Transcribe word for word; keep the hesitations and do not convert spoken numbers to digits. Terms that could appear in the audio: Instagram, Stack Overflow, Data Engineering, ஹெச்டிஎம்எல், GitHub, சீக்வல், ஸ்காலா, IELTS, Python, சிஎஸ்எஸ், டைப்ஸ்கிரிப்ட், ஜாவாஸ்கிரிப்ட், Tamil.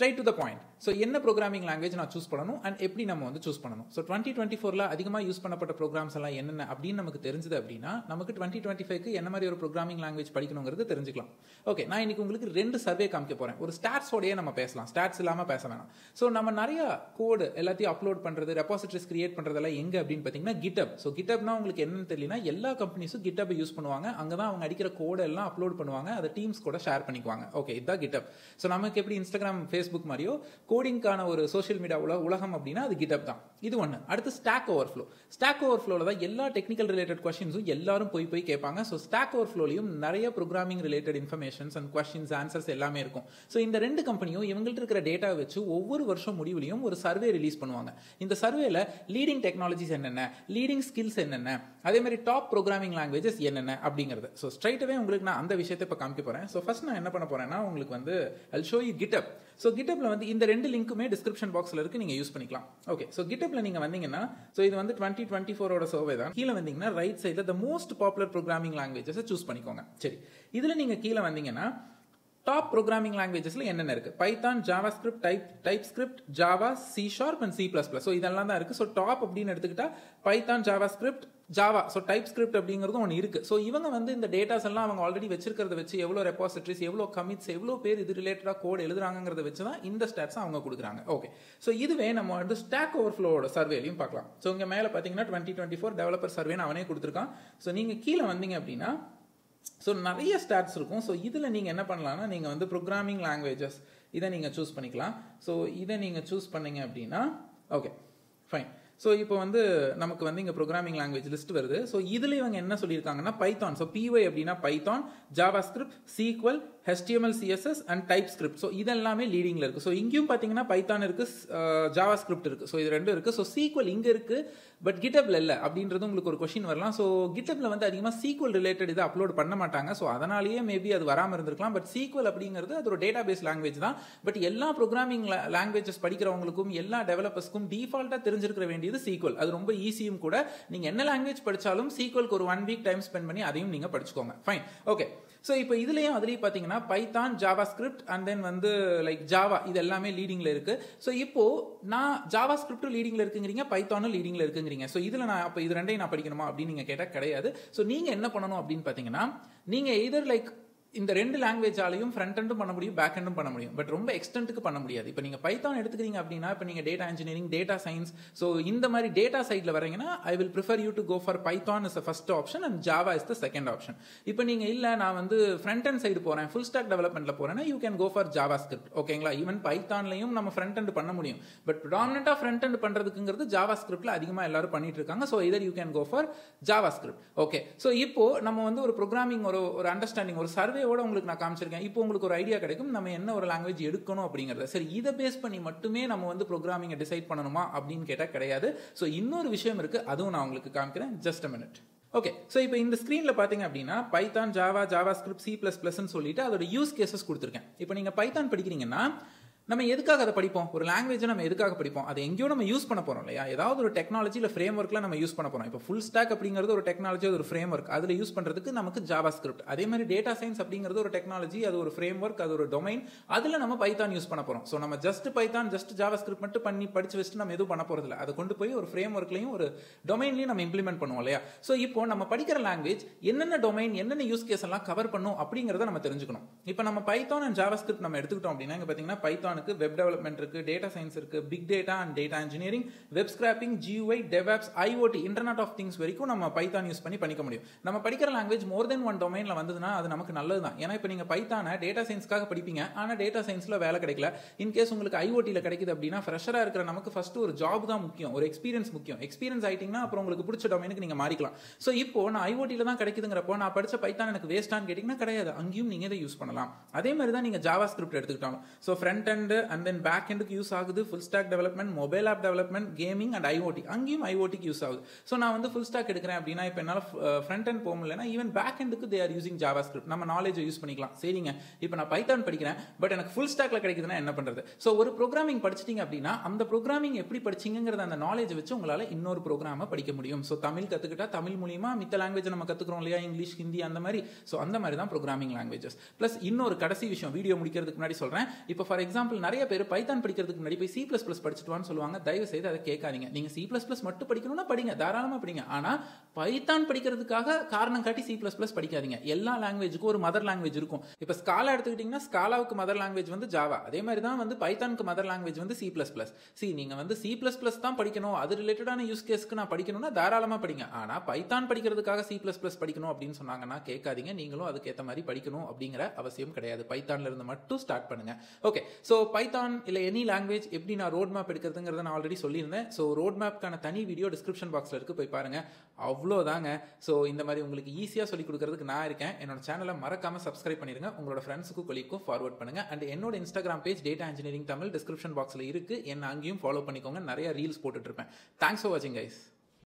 straight to the point. So enna programming language na choose pananum and eppadi nama vandu choose pananum. So twenty twenty-four la adhigama use pannapatta programs alla enna appdi namakku therinjadhu appadina namakku twenty twenty-five ku enna mari oru programming language padikanumngradhu therinjikalam. Okay, na inikku ungalku rendu survey kaamikka poren. Oru stats odaye nama pesalam, stats illama pesa venam. So nama nariya code ellathiyum upload pandrathu, repositories create pandradhalla enga appdin pathina GitHub. So GitHub na ungalku enna theriyalana ella companies GitHub use பண்ணுவாங்க, அங்க தான் அவங்க அடிக்கிற code எல்லாம் upload பண்ணுவாங்க, அதை teams கூட share பண்ணிக்குவாங்க. ஓகே, இதுதான் GitHub. சோ நமக்கு எப்படி இன்ஸ்டாகிராம் Facebook மாதிரியோ கோடிங்கான ஒரு சோஷியல் மீடியா உலகம் அப்படினா அது GitHub தான். இது ஒன்னு. அடுத்து Stack Overflow. Stack Overflowல தான் எல்லா டெக்னிக்கல் ரிலேட்டட் क्वेश्चंसும் எல்லாரும் போய் போய் கேட்பாங்க. சோ Stack Overflowலயும் நிறைய programming related informations and questions answers எல்லாமே இருக்கும். சோ இந்த ரெண்டு கம்பெனியும் இவங்கள்ட்ட இருக்கிற டேட்டாவை வச்சு ஒவ்வொரு வருஷம் முடிவுலயும் ஒரு சர்வே ரிலீஸ் பண்ணுவாங்க. இந்த சர்வேல லீடிங் டெக்னாலஜிஸ் என்னென்ன, லீடிங் ஸ்கில்ஸ் என்னென்ன, அதே மாதிரி டாப் ப்ரோகிராமிங் லாங்குவேஜஸ் என்னென்ன அப்படிங்கிறது. ஸோ ஸ்ட்ரைட்டவே உங்களுக்கு நான் அந்த விஷயத்தை இப்போ காமிக்க போகிறேன். ஸோ ஃபர்ஸ்ட் நான் என்ன பண்ண போகிறேன்னா உங்களுக்கு வந்து I'll show you GitHub. So GitHubல வந்து இந்த ரெண்டு லிங்க்குமே டிஸ்கிரிப்ஷன் பாக்ஸில் இருக்குது, நீங்கள் யூஸ் பண்ணிக்கலாம். ஓகே, ஸோ GitHubல நீங்கள் வந்தீங்கன்னா, ஸோ இது வந்து டுவெண்ட்டி டுவெண்ட்டி ஃபோரோட சர்வே தான். கீழே வந்தீங்கன்னா ரைட் சைடில் த மோஸ்ட் பாப்புலர் ப்ரோக்ராமிங் லாங்குவேஜஸை சூஸ் பண்ணிக்கோங்க. சரி, இதில் நீங்கள் கீழே வந்தீங்கன்னா டாப் ப்ரோக்ராமிங் லாங்குவேஜஸ்ல என்னென்ன இருக்கு? Python, ஜாவாஸ்கிரிப்ட், type டைப்ஸ்கிரிப்ட், Java, C sharp and C plus plus. So இதெல்லாம் தான் இருக்கு. ஸோ டாப் அப்படின்னு எடுத்துக்கிட்டா Python, ஜாவாஸ்கிரிப்ட், Java, so டைப்ஸ்கிரிப்ட் அப்படிங்கிறதும் ஒன்று இருக்குது. ஸோ இவங்க வந்து இந்த டேட்டாஸ் எல்லாம் அவங்க ஆல்ரெடி வச்சிருக்கிறத வச்சு எவ்வளோ ரெபாசிட்ரிஸ், எவ்வளோ கமிட்ஸ், எவ்வளோ பேர் இது ரிலேட்டடாக கோட் எழுதுறாங்கிறத வச்சு தான் இந்த ஸ்டாட்ஸை அவங்க கொடுக்குறாங்க. ஓகே, ஸோ இதுவே நம்ம வந்து ஸ்டாக் ஓவர்ஃப்ளோவோட சர்வேலையும் பார்க்கலாம். ஸோ இங்கே மேலே பார்த்தீங்கன்னா டுவெண்ட்டி டுவெண்ட்டி ஃபோர் டெவலப்பர் சர்வேன்னு அவனே கொடுத்துருக்கான். ஸோ நீங்கள் கீழே வந்தீங்க அப்படின்னா ஸோ நிறைய ஸ்டாட்ஸ் இருக்கும். ஸோ இதில் நீங்கள் என்ன பண்ணலாம்னா நீங்கள் வந்து ப்ரோக்ராமிங் லாங்குவேஜஸ் இதை நீங்கள் சூஸ் பண்ணிக்கலாம். ஸோ இதை நீங்கள் சூஸ் பண்ணிங்க அப்படின்னா ஓகே ஃபைன். ஸோ இப்போ வந்து நமக்கு வந்து இங்கே ப்ரோக்ராமிங் லாங்குவேஜ் லிஸ்ட் வருது. ஸோ இதில் இவங்க என்ன சொல்லியிருக்காங்கன்னா பைத்தான், ஸோ பிஒய் அப்படின்னா Python, ஜாவாஸ்கிரிப்ட், சீக்வல், ஹெச்டிஎம்எல், சிஎஸ்எஸ் and டைப்ஸ்கிரிப்ட். So இதெல்லாமே லீடிங்கில் இருக்குது. ஸோ இங்கேயும் பார்த்தீங்கன்னா பைத்தான் இருக்குது, ஜாவாஸ்கிரிப்ட் இருக்குது. ஸோ இது ரெண்டும் இருக்குது. ஸோ சீக்வல் இங்கே இருக்குது, பட் GitHubல இல்லை அப்படின்றது உங்களுக்கு ஒரு கொஸ்டின் வரலாம். ஸோ GitHubல வந்து அதிகமாக சீக்வல் ரிலேட்டட் இதை அப்லோட் பண்ண மாட்டாங்க. ஸோ அதனாலேயே மேபி அது வராமல் இருந்திருக்கலாம். பட் சீக்வல் அப்படிங்கிறது அது ஒரு டேட்டா பேஸ் லாங்குவேஜ் தான். பட் எல்லா ப்ரோக்ராமிங் லாங்குவேஜஸ் படிக்கிறவங்களுக்கும் எல்லா டெவலப்பர்ஸ்க்கும் டீஃபால்ட்டாக தெரிஞ்சிருக்க வேண்டிய இது சீக்வல். அது ரொம்ப ஈஸியும் கூட. நீங்க என்ன லாங்குவேஜ் படிச்சாலும் சீக்வல்க்கு ஒரு ஒன் வீக் டைம் ஸ்பெண்ட் பண்ணி அதையும் நீங்க படிச்சுக்கோங்க. Fine, okay. ஸோ இப்போ இதுலேயும் அதுலேயும் பார்த்தீங்கன்னா பைத்தான், ஜாவாஸ்கிரிப்ட் அண்ட் தென் வந்து லைக் ஜாவா, இது எல்லாமே லீடிங்கில் இருக்குது. ஸோ இப்போது நான் ஜாவாஸ்கிரிப்டும் லீடிங்கில் இருக்குங்கிறீங்க, பைத்தானும் லீடிங்கில் இருக்குங்கிறீங்க. ஸோ இதில் நான் அப்போ இது ரெண்டையும் நான் படிக்கணுமா அப்படின்னு நீங்கள் கேட்டால் கிடையாது. ஸோ நீங்கள் என்ன பண்ணணும் அப்படின்னு பார்த்தீங்கன்னா நீங்கள் எதர் லைக் இந்த ரெண்டு லாங்குவேஜாலையும் ஃப்ரண்ட் எண்டும் பண்ண முடியும், பேக் எண்டும் பண்ண முடியும். பட் ரொம்ப எக்ஸ்டென்ட்டுக்கு பண்ண முடியாது. இப்போ நீங்கள் பைத்தான் எடுத்துக்கிறீங்க அப்படின்னா இப்போ நீங்கள் data engineering, data science, so இந்த மாதிரி டேட்டா சைடில் வரீங்கன்னா I will prefer you to go for Python is the first option and Java is the second option. இப்போ நீங்கள் இல்லை நான் வந்து ஃப்ரண்ட் அண்ட் சைடு போகிறேன், ஃபுல் ஸ்டாக் டெவலப்மெண்ட்டில் போகிறேன்னா you can go for ஜாவாஸ்கிரிப்ட். ஓகேங்களா? ஈவன் பைத்தான்லையும் நம்ம ஃப்ரண்ட் எண்ட் பண்ண முடியும். பட் ப்ரிடாமினெண்ட்டாக ஃப்ரண்ட் எண்ட் பண்ணுறதுக்குங்கிறது ஜாவாஸ்கிரிப்டில் அதிகமாக எல்லாரும் பண்ணிட்டு இருக்காங்க. ஸோ இதர் you can go for ஜாவாஸ்கிரிப்ட். Okay, so இப்போது நம்ம வந்து ஒரு ப்ரோக்ராமிங் ஒரு ஒரு அண்டர்ஸ்டாண்டிங் ஒரு சர்வே ோட உங்களுக்கு நான் காமிச்சிருக்கேன். இப்போ உங்களுக்கு ஒரு ஐடியா கிடைக்கும் நம்ம என்ன ஒரு லாங்குவேஜ் எடுக்கணும் அப்படிங்கறத. சரி, இதை பேஸ் பண்ணி மட்டுமே நம்ம வந்து ப்ரோக்ராமிங்கை டிசைட் பண்ணணுமா அப்படின்னு கேட்டால் கிடையாது. ஸோ இன்னொரு விஷயம் இருக்கு, அதுவும் நான் உங்களுக்கு காமிக்கிறேன். Just a minute. Okay, so இப்போ இந்த ஸ்க்ரீனில் பார்த்தீங்க அப்படின்னா Python, Java, ஜாவாஸ்கிரிப்ட், C plus பிளஸ்ன்னு சொல்லிட்டு அதோட யூஸ் கேசஸ் கொடுத்துருக்கேன். இப்போ நீங்கள் பைத்தான் படிக்கிறீங்கன்னா நம்ம எதுக்காக அதை படிப்போம்? ஒரு லாங்குவேஜை நம்ம எதுக்காக படிப்போம்? அதை எங்கேயோ நம்ம யூஸ் பண்ண போகிறோம் இல்லையா? ஏதாவது ஒரு டெக்னாலஜியில் ஃப்ரேம் ஒர்க்கில் நம்ம யூஸ் பண்ண போகிறோம். இப்போ ஃபுல் ஸ்டாக் அப்படிங்கிறது ஒரு டெக்னாலஜி, அது ஒரு ஃப்ரேம் ஒர்க். அதில் யூஸ் பண்ணுறதுக்கு நமக்கு ஜாவாஸ்கிரிப்ட். அதே மாதிரி டேட்டா சயின்ஸ் அப்படிங்கிறது ஒரு டெக்னாலஜி, அது ஒரு ஃப்ரேம் ஒர்க், அது ஒரு டொமைன். அதில் நம்ம பைத்தான் யூஸ் பண்ண போகிறோம். ஸோ நம்ம ஜஸ்ட் பைத்தான், ஜஸ்ட் ஜாவாஸ்கிரிப்ட் மட்டும் பண்ணி படிச்சு வச்சுட்டு நம்ம எதுவும் பண்ண போகிறதில்ல. அதை கொண்டு போய் ஒரு ஃப்ரேம் ஒர்க்லையும் ஒரு டொமைன்லையும் நம்ம இம்ப்ளிமெண்ட் பண்ணுவோம் இல்லையா? ஸோ இப்போ நம்ம படிக்கிற லாங்குவேஜ் என்னென்ன டொமைன், என்னென்ன யூஸ் கேஸ் எல்லாம் கவர் பண்ணும் அப்படிங்கிறத நம்ம தெரிஞ்சுக்கணும். இப்போ நம்ம பைத்தான் அண்ட் ஜாவாஸ்கிரிப்ட் நம்ம எடுத்துக்கிட்டோம் அப்படின்னா இங்கே பார்த்தீங்கன்னா பைத்தான் வெப் டெவலப்மெண்ட் இருக்கு, டேட்டா சயின்ஸ் இருக்கு, big data and data engineering, web scraping, GUI, DevOps, IoT, internet of things வரைக்கும் நம்ம பைத்தான் யூஸ் பண்ணி பண்ணிக்க முடியும். நம்ம படிக்கிற லாங்குவேஜ் மோர் தென் ஒன் டொமைன்ல வந்ததுன்னா அது நமக்கு நல்லது தான். ஏன்னா இப்போ நீங்க பைத்தானை டேட்டா சயின்ஸ்க்காக படிப்பீங்க, ஆனால் டேட்டா சயின்ஸ்ல வேலை கிடைக்கல, இன்கேஸ் உங்களுக்கு ஐஓடியில் கிடைக்குது அப்படின்னா ஃப்ரெஷராக இருக்கிற நமக்கு ஃபர்ஸ்ட் ஒரு ஜாப் தான் முக்கியம், ஒரு எக்ஸ்பீரியன்ஸ் முக்கியம். எக்ஸ்பீரியன்ஸ் ஆயிட்டீங்கன்னா அப்புறம் உங்களுக்கு பிடிச்ச டொமைனுக்கு நீங்க மாறிக்கலாம். ஸோ இப்போ நான் ஐஓடியில் தான் கிடைக்குதுங்கிறப்போ நான் படிச்ச பைத்தான் எனக்கு வேஸ்டான்னு கேட்டீங்கன்னா கிடையாது, அங்கேயும் நீங்க இதை யூஸ் பண்ணலாம். அதே மாதிரி தான் நீங்க ஜாவாஸ்கிரிப்ட் எடுத்துக்கிட்டாலும் so front end and then back எண்டுக்கு யூஸ் ஆகுது, full stack development, mobile app development, gaming and IoT, அங்கேயும் ஐஓடிக்கு யூஸ் ஆகுது. ஸோ நான் வந்து ஃபுல் ஸ்டாக் எடுக்கிறேன் அப்படின்னா இப்போ என்னால் ஃப்ரண்ட் அண்ட் போக முடியலன்னா ஈவன் பேக் எண்டுக்கு தே ஆர் யூசிங் ஜாவாஸ்கிரிப்ட். நம்ம நாலேஜை யூஸ் பண்ணிக்கலாம். சரிங்க, இப்போ நான் பைத்தான் படிக்கிறேன் பட் எனக்கு ஃபுல் ஸ்டாக்ல கிடைக்குதுன்னா என்ன பண்ணுறது? ஸோ ஒரு ப்ரோக்ராமிங் படிச்சிட்டிங்க அப்படின்னா அந்த ப்ரோக்ராமிங் எப்படி படிச்சிங்கிறத அந்த நாலேஜை வச்சு உங்களால் இன்னொரு ப்ரோக்ராமை படிக்க முடியும். ஸோ தமிழ் கற்றுக்கிட்டா தமிழ் மூலியமாக மித்த லாங்குவேஜ் நம்ம கற்றுக்குறோம் இல்லையா? இங்கிலீஷ், ஹிந்தி, அந்த மாதிரி. ஸோ அந்த மாதிரி தான் ப்ரோக்ராமிங் லாங்குவேஜஸ். ப்ளஸ் இன்னொரு கடைசி விஷயம் வீடியோ முடிக்கிறதுக்கு முன்னாடி சொல்கிறேன். இப்போ ஃபார் எக்ஸாம்பிள் எக்ஸாம்பிள் நிறைய பேர் பைத்தான் படிக்கிறதுக்கு முன்னாடி போய் சி பிளஸ் பிளஸ் படிச்சுட்டுவான்னு சொல்லுவாங்க. தயவு செய்து அதை கேட்காதீங்க. நீங்கள் சி பிளஸ் பிளஸ் மட்டும் படிக்கணும்னா படிங்க, தாராளமாக படிங்க. ஆனால் பைத்தான் படிக்கிறதுக்காக காரணம் காட்டி சி பிளஸ் பிளஸ் படிக்காதீங்க. எல்லா லாங்குவேஜுக்கும் ஒரு மதர் லாங்குவேஜ் இருக்கும். இப்போ ஸ்காலா எடுத்துக்கிட்டிங்கன்னா ஸ்காலாவுக்கு மதர் லாங்குவேஜ் வந்து ஜாவா, அதே மாதிரி தான் வந்து பைத்தானுக்கு மதர் லாங்குவேஜ் வந்து சி பிளஸ் பிளஸ். சி நீங்கள் வந்து சி பிளஸ் பிளஸ் தான் படிக்கணும், அது ரிலேட்டடான யூஸ் கேஸ்க்கு நான் படிக்கணும்னா தாராளமாக படிங்க. ஆனால் பைத்தான் படிக்கிறதுக்காக சி பிளஸ் பிளஸ் படிக்கணும் அப்படின்னு சொன்னாங்கன்னா கேட்காதீங்க. நீங்களும் அதுக்கேற்ற மாதிரி படிக்கணும் அப்படிங்கிற அவசியம் கிடையாது. பைத்தான்ல இருந்து மட்டும் ஸ்டார்ட் பண்ணுங்க. ஓகே, ஸோ பைத்தான் இல்லை எனி லாங்குவேஜ் எப்படி நான் ரோட் மேப் எடுக்கிறதுங்கிறத நான் ஆல்ரெடி சொல்லியிருந்தேன். ஸோ ரோட் மேப்க்கான தனி வீடியோ டிஸ்கிரிப்ஷன் பாக்ஸில் இருக்கு, போய் பாருங்க. அவ்வளோதாங்க. ஸோ இந்த மாதிரி உங்களுக்கு ஈஸியாக சொல்லிக் கொடுக்கறதுக்கு நான் இருக்கேன். என்னோட சேனலை மறக்காம சப்ஸ்கிரைப் பண்ணிருங்க. உங்களோட ஃப்ரெண்ட்ஸுக்கும் கொலிக்கும் ஃபார்வர்ட் பண்ணுங்க. அண்ட் என்னோட Instagram page data engineering Tamil description பாக்ஸில் இருக்கு, என்ன அங்கேயும் ஃபாலோ பண்ணிக்கோங்க. நிறைய ரீல்ஸ் போட்டுட்டு இருப்பேன். தேங்க்ஸ் ஃபார் வாட்சிங் கைஸ்.